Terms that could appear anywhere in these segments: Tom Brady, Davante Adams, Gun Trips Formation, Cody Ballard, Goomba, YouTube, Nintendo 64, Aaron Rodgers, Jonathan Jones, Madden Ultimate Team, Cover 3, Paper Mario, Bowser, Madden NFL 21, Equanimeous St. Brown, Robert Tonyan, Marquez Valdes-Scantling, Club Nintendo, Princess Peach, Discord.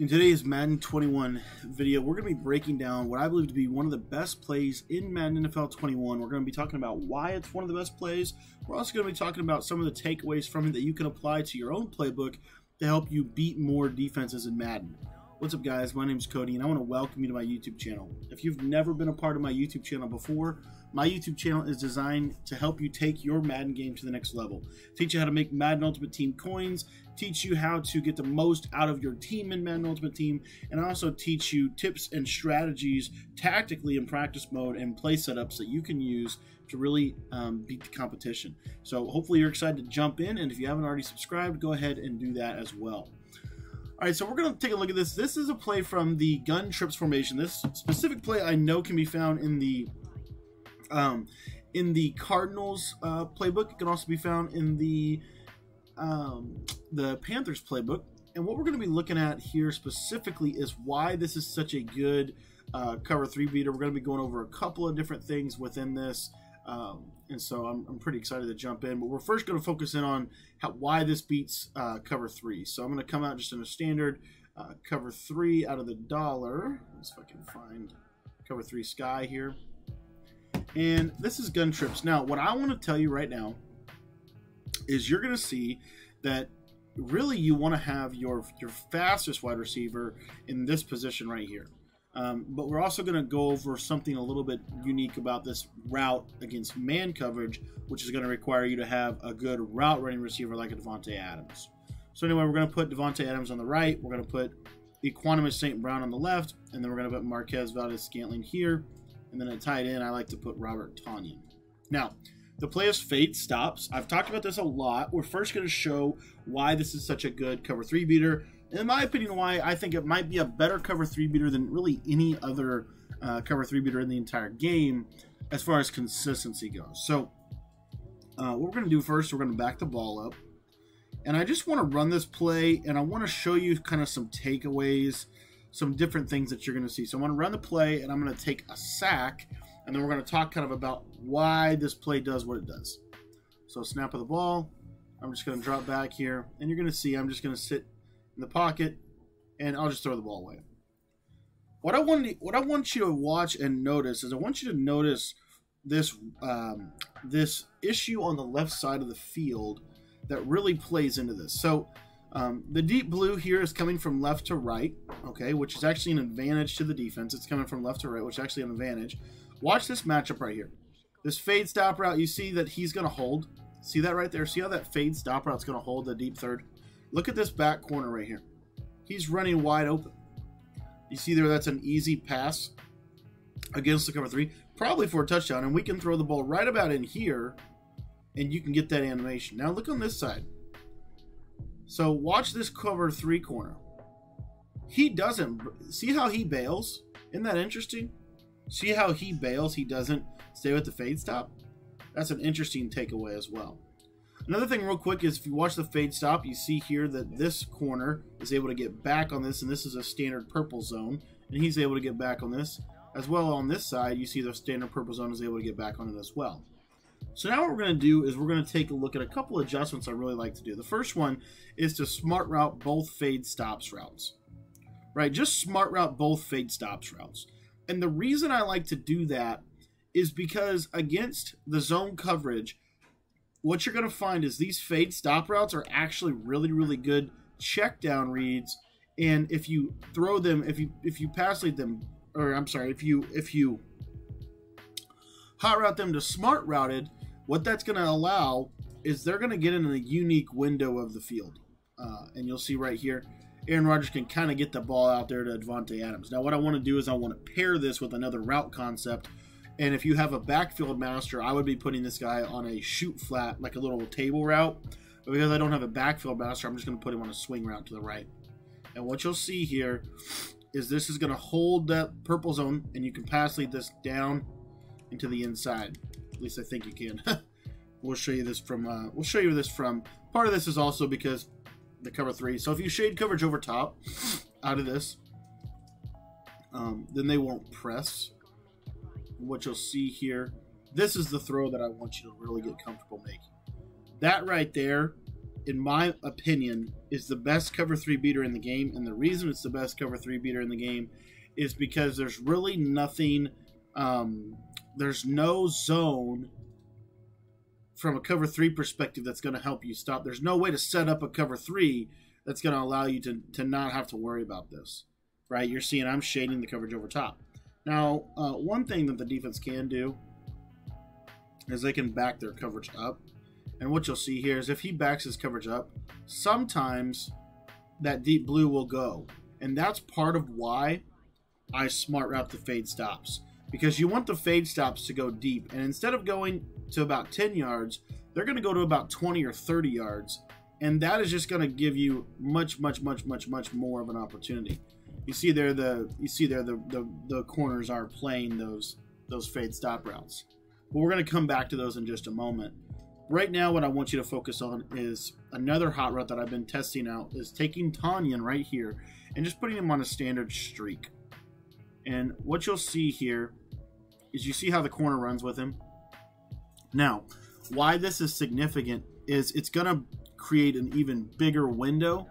In today's Madden 21 video, we're going to be breaking down what I believe to be one of the best plays in Madden NFL 21. We're going to be talking about why it's one of the best plays. We're also going to be talking about some of the takeaways from it that you can apply to your own playbook to help you beat more defenses in Madden. What's up, guys? My name is Cody, and I want to welcome you to my YouTube channel. If you've never been a part of my YouTube channel before, my YouTube channel is designed to help you take your Madden game to the next level. Teach you how to make Madden Ultimate Team coins, teach you how to get the most out of your team in Madden Ultimate Team, and also teach you tips and strategies tactically in practice mode and play setups that you can use to really beat the competition. So hopefully you're excited to jump in, and if you haven't already subscribed, go ahead and do that as well. All right, so we're going to take a look at this. This is a play from the Gun Trips Formation. This specific play I know can be found in the Cardinals playbook. It can also be found in the Panthers playbook. And what we're going to be looking at here specifically is why this is such a good cover 3 beater. We're going to be going over a couple of different things within this. And so I'm pretty excited to jump in, but we're first going to focus in on why this beats cover 3. So I'm going to come out just in a standard cover 3 out of the dollar. Let's fucking find cover 3 sky here. And this is Gun Trips. Now, what I want to tell you right now is you're going to see that really you want to have your fastest wide receiver in this position right here. But we're also going to go over something a little bit unique about this route against man coverage, which is going to require you to have a good route running receiver like a Davante Adams. So anyway, we're going to put Davante Adams on the right. We're going to put Equanimeous St. Brown on the left. And then we're going to put Marquez Valdes-Scantling here. And then at tight end, I like to put Robert Tonyan. Now, the play is fade stops. I've talked about this a lot. We're first going to show why this is such a good cover 3 beater. In my opinion, why I think it might be a better cover 3 beater than really any other cover 3 beater in the entire game as far as consistency goes. So what we're going to do first, we're going to back the ball up. And I just want to run this play, and I want to show you kind of some takeaways, some different things that you're going to see. So I'm going to run the play, and I'm going to take a sack, and then we're going to talk kind of about why this play does what it does. So snap of the ball. I'm just going to drop back here, and you're going to see I'm just going to sit in the pocket, and I'll just throw the ball away. What I want you to watch and notice is I want you to notice this this issue on the left side of the field that really plays into this. So the deep blue here is coming from left to right, okay, which is actually an advantage to the defense. It's coming from left to right, which is actually an advantage. Watch this matchup right here. This fade stop route, you see that he's going to hold. See that right there? See how that fade stop route's going to hold the deep third? Look at this back corner right here. He's running wide open. You see there, that's an easy pass against the cover 3, probably for a touchdown, and we can throw the ball right about in here, and you can get that animation. Now look on this side. So watch this cover 3 corner. He doesn't, see how he bails? Isn't that interesting? See how he bails, he doesn't stay with the fade stop? That's an interesting takeaway as well. Another thing real quick is if you watch the fade stop, you see here that this corner is able to get back on this, and this is a standard purple zone, and he's able to get back on this. As well on this side, you see the standard purple zone is able to get back on it as well. So now what we're going to do is we're going to take a look at a couple adjustments I really like to do. The first one is to smart route both fade stops routes. Right, just smart route both fade stops routes. And the reason I like to do that is because against the zone coverage, what you're going to find is these fade stop routes are actually really, really good check down reads. And if you throw them, if you pass lead them, or I'm sorry, if you hot route them to smart routed, what that's going to allow is they're going to get in a unique window of the field. And you'll see right here, Aaron Rodgers can kind of get the ball out there to Davante Adams. Now what I want to do is I want to pair this with another route concept. And if you have a backfield master, I would be putting this guy on a shoot flat, like a little table route. But because I don't have a backfield master, I'm just going to put him on a swing route to the right. And what you'll see here is this is going to hold that purple zone, and you can pass lead this down into the inside. At least I think you can. We'll show you this from. Part of this is also because the cover 3. So if you shade coverage over top out of this, then they won't press. What you'll see here, this is the throw that I want you to really get comfortable making. That right there in my opinion, is the best Cover 3 beater in the game. And the reason it's the best Cover 3 beater in the game is because there's really nothing, there's no zone from a Cover 3 perspective that's going to help you stop. There's no way to set up a Cover 3 that's going to allow you to not have to worry about this, right? You're seeing I'm shading the coverage over top. Now, one thing that the defense can do is they can back their coverage up. And what you'll see here is if he backs his coverage up, sometimes that deep blue will go. And that's part of why I smart route the fade stops, because you want the fade stops to go deep. And instead of going to about 10 yards, they're going to go to about 20 or 30 yards. And that is just going to give you much more of an opportunity. You see there, the corners are playing those fade stop routes. But we're going to come back to those in just a moment. Right now, what I want you to focus on is another hot route that I've been testing out, is taking Tonyan right here and just putting him on a standard streak. And what you'll see here is you see how the corner runs with him. Now, why this is significant is it's going to create an even bigger window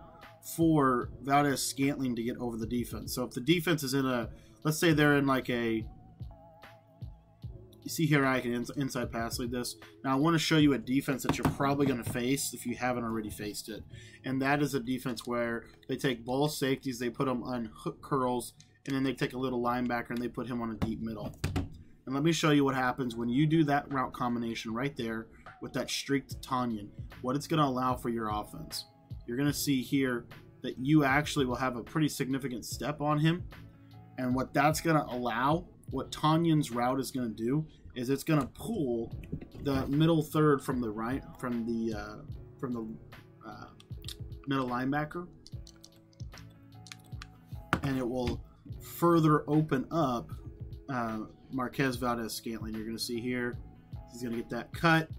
for Valdes-Scantling to get over the defense. So if the defense is in a, let's say they're in like a, you see here I can inside pass lead this. Now I want to show you a defense that you're probably going to face if you haven't already faced it. And that is a defense where they take ball safeties, they put them on hook curls, and then they take a little linebacker and they put him on a deep middle. And let me show you what happens when you do that route combination right there with that streaked Tonyan, what it's going to allow for your offense. You're going to see here that you actually will have a pretty significant step on him. And what that's going to allow, what Tonyan's route is going to do, is it's going to pull the middle third from the right, from the middle linebacker, and it will further open up Marquez Valdes-Scantling. You're going to see here he's going to get that cut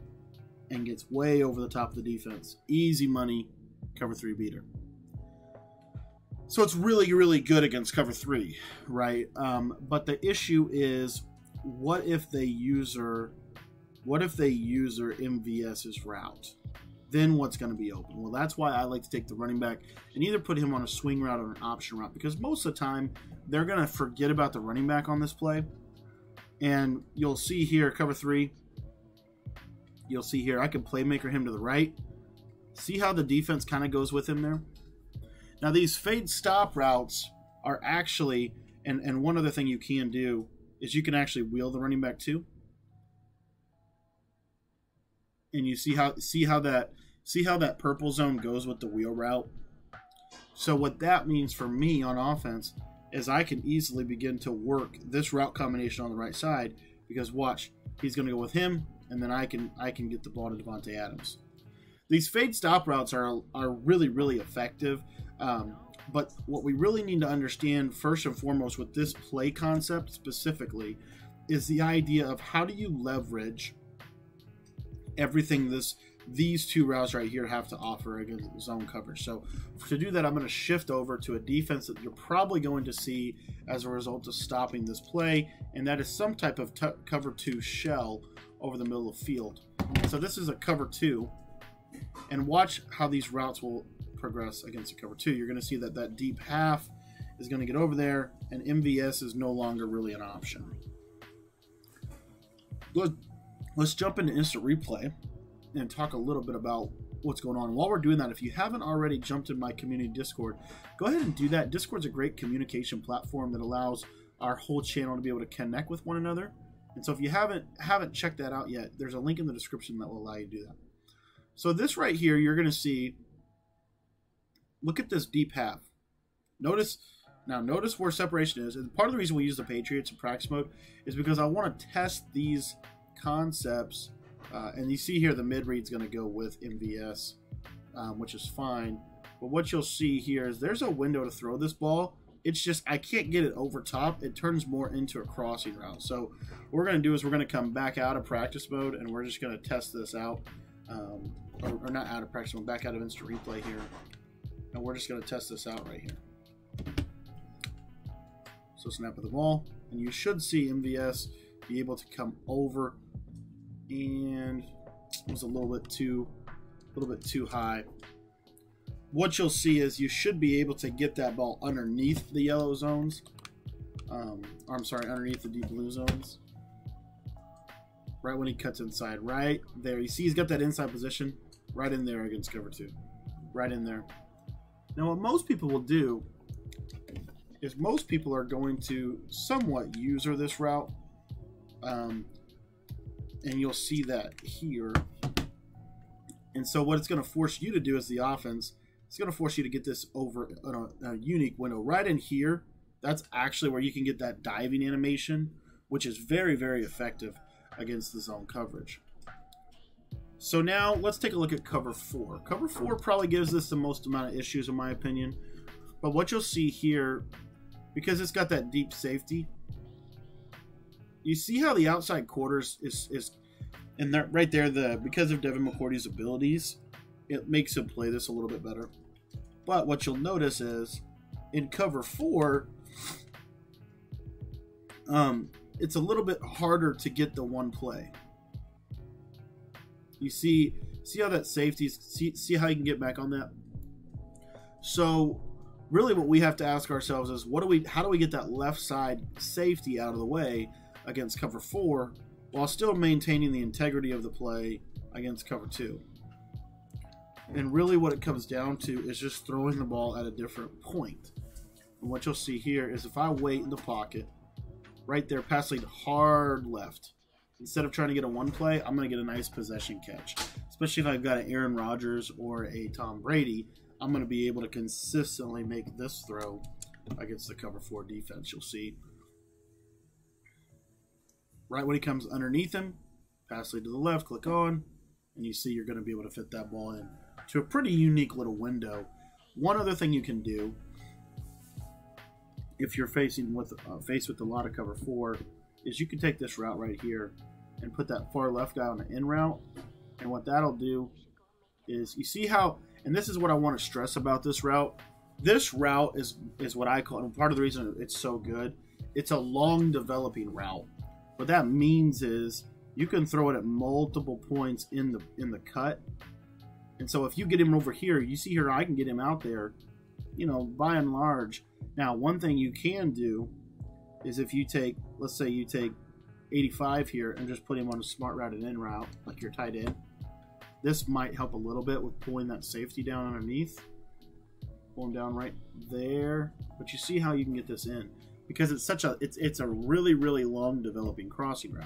and gets way over the top of the defense. Easy money Cover 3 beater. So it's really, really good against Cover 3, right? But the issue is, what if they user MVS's route? Then what's going to be open? Well, that's why I like to take the running back and either put him on a swing route or an option route, because most of the time they're going to forget about the running back on this play. And you'll see here, Cover 3, you'll see here I can playmaker him to the right. See how the defense kind of goes with him there? Now these fade stop routes are actually, and one other thing you can do is you can actually wheel the running back too. And you see how that purple zone goes with the wheel route. So what that means for me on offense is I can easily begin to work this route combination on the right side, because watch, he's going to go with him, and then I can get the ball to Davante Adams. These fade stop routes are really, really effective. But what we really need to understand first and foremost with this play concept specifically is the idea of how do you leverage everything these two routes right here have to offer against zone coverage. So to do that, I'm going to shift over to a defense that you're probably going to see as a result of stopping this play, and that is some type of cover 2 shell over the middle of field. So this is a cover 2, and watch how these routes will progress against a cover 2. You're going to see that that deep half is going to get over there, and MVS is no longer really an option. Let's jump into instant replay and talk a little bit about what's going on. While we're doing that, if you haven't already jumped in my community Discord, go ahead and do that. Discord's a great communication platform that allows our whole channel to be able to connect with one another. And so if you haven't checked that out yet, there's a link in the description that will allow you to do that. So this right here, you're going to see, look at this deep half. Notice where separation is. And part of the reason we use the Patriots in practice mode is because I want to test these concepts, and you see here the mid read's going to go with MVS, which is fine. But what you'll see here is there's a window to throw this ball. It's just I can't get it over top. It turns more into a crossing route. So what we're going to do is we're going to come back out of practice mode, and we're just going to test this out, or not out of practice mode, back out of instant replay here, and we're just going to test this out right here. So snap of the ball, and you should see MVS be able to come over. And it was a little bit too a little bit too high. What you'll see is you should be able to get that ball underneath the yellow zones. Or I'm sorry, underneath the deep blue zones. Right when he cuts inside, right there. You see he's got that inside position right in there against cover two. Right in there. Now what most people will do is most people are going to somewhat user this route. And you'll see that here. And so what it's going to force you to do as the offense, it's going to force you to get this over a unique window. Right in here, that's actually where you can get that diving animation, which is very, very effective against the zone coverage. So now let's take a look at cover four. Cover four probably gives us the most amount of issues in my opinion. But what you'll see here, because it's got that deep safety, you see how the outside quarters is and that right there, because of Devin McCourty's abilities, it makes him play this a little bit better. But what you'll notice is in cover four, it's a little bit harder to get the one play. You see how that safety, see how you can get back on that. So really what we have to ask ourselves is how do we get that left side safety out of the way against cover four while still maintaining the integrity of the play against cover two? And really what it comes down to is just throwing the ball at a different point. And what you'll see here is if I wait in the pocket, right there, pass lead hard left. Instead of trying to get a one play, I'm going to get a nice possession catch. Especially if I've got an Aaron Rodgers or a Tom Brady, I'm going to be able to consistently make this throw against the cover four defense. You'll see right when he comes underneath him, pass lead to the left, click on, and you see you're going to be able to fit that ball in to a pretty unique little window. One other thing you can do if you're faced with a lot of cover four is you can take this route right here and put that far left guy on the in route. And what that'll do is you see how, and this is what I want to stress about this route. This route is what I call, and part of the reason it's so good, it's a long developing route. What that means is you can throw it at multiple points in the cut. And so if you get him over here, you see here, I can get him out there, you know, by and large. Now, one thing you can do is if you take, let's say you take 85 here and just put him on a smart route and in route, like your tight end. This might help a little bit with pulling that safety down underneath. Pull him down right there. But you see how you can get this in. Because it's such a, it's a really, really long developing crossing route.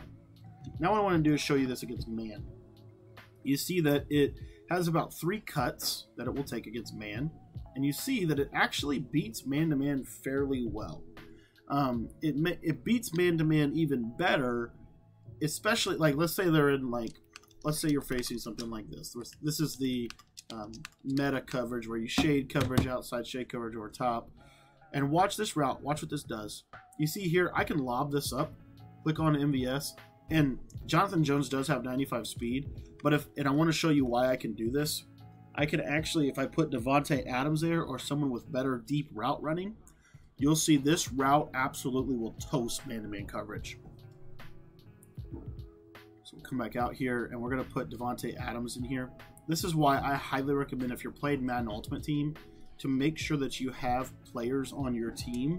Now what I want to do is show you this against man. You see that it has about 3 cuts that it will take against man. And you see that it actually beats man-to-man fairly well. It beats man-to-man even better, especially, like, let's say they're in, like, let's say you're facing something like this. This is the meta coverage where you shade coverage outside, shade coverage over top. And watch this route. Watch what this does. You see here, I can lob this up, click on MVS, and Jonathan Jones does have 95 speed, but and I want to show you why I can do this. I can actually, if I put Davante Adams there or someone with better deep route running, you'll see this route absolutely will toast man-to-man coverage. So we'll come back out here, and we're going to put Davante Adams in here. This is why I highly recommend if you're playing Madden Ultimate Team to make sure that you have players on your team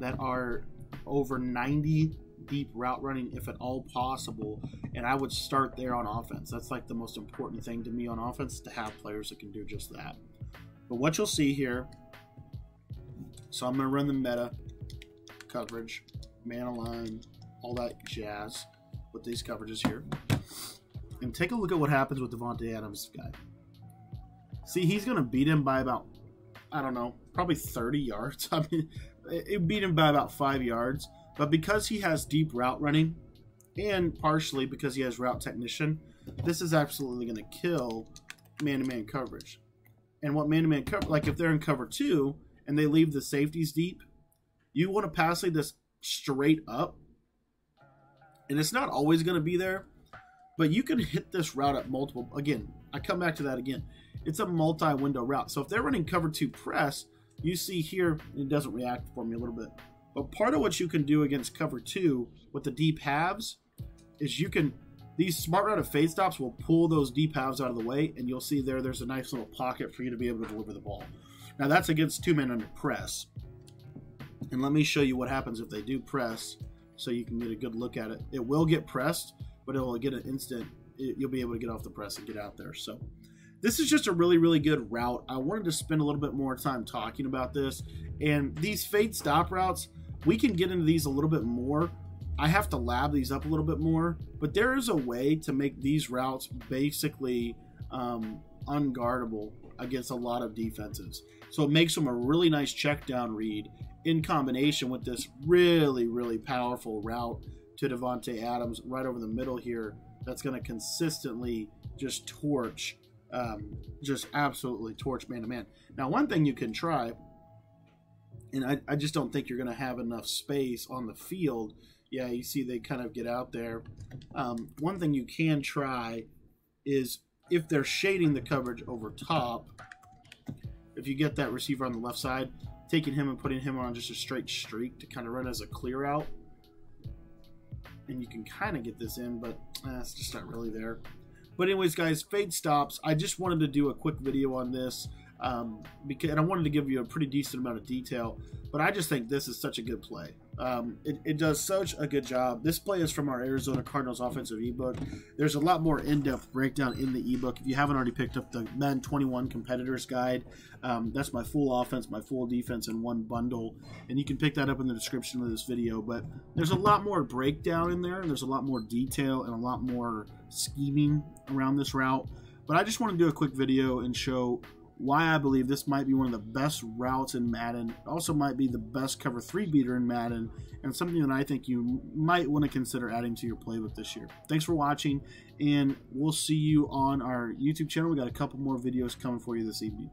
that are over 90 deep route running, if at all possible, and I would start there on offense. That's like the most important thing to me on offense, to have players that can do just that. But what you'll see here, so I'm going to run the meta coverage, man align, all that jazz with these coverages here. And take a look at what happens with Davante Adams' guy. See, he's going to beat him by about, I don't know, probably 30 yards. I mean, it beat him by about 5 yards. But because he has deep route running, and partially because he has route technician, this is absolutely going to kill man-to-man coverage. And what man-to-man cover, like if they're in cover two, and they leave the safeties deep, you want to pass lead this straight up. And it's not always going to be there, but you can hit this route at multiple. Again, I come back to that again. It's a multi-window route. So if they're running cover two press, you see here, it doesn't react for me a little bit. But part of what you can do against cover two with the deep halves is you can, These smart route of fade stops will pull those deep halves out of the way, and you'll see there's a nice little pocket for you to be able to deliver the ball. Now that's against two men under press. And let me show you what happens if they do press so you can get a good look at it. It will get pressed, but it will get an instant. You'll be able to get off the press and get out there. So this is just a really, really good route. I wanted to spend a little bit more time talking about this. And these fade stop routes, we can get into these a little bit more. I have to lab these up a little bit more, but there is a way to make these routes basically unguardable against a lot of defenses. So it makes them a really nice check down read in combination with this really, really powerful route to Davante Adams right over the middle here. That's going to consistently just torch, just absolutely torch man to man. Now, one thing you can try, and I just don't think you're going to have enough space on the field. Yeah, you see they kind of get out there. One thing you can try is if they're shading the coverage over top, if you get that receiver on the left side, taking him and putting him on just a straight streak to kind of run as a clear out. And you can kind of get this in, but it's just not really there. But anyways, guys, fade stops. I just wanted to do a quick video on this. And I wanted to give you a pretty decent amount of detail, but I just think this is such a good play. It does such a good job. This play is from our Arizona Cardinals offensive ebook. There's a lot more in-depth breakdown in the ebook. If you haven't already picked up the Madden 21 Competitors Guide, that's my full offense, my full defense in one bundle, and you can pick that up in the description of this video. But there's a lot more breakdown in there, and there's a lot more detail and a lot more scheming around this route. But I just want to do a quick video and show why I believe this might be one of the best routes in Madden. It also might be the best Cover 3 beater in Madden, and something that I think you might want to consider adding to your playbook this year. Thanks for watching, and we'll see you on our YouTube channel. We got a couple more videos coming for you this evening.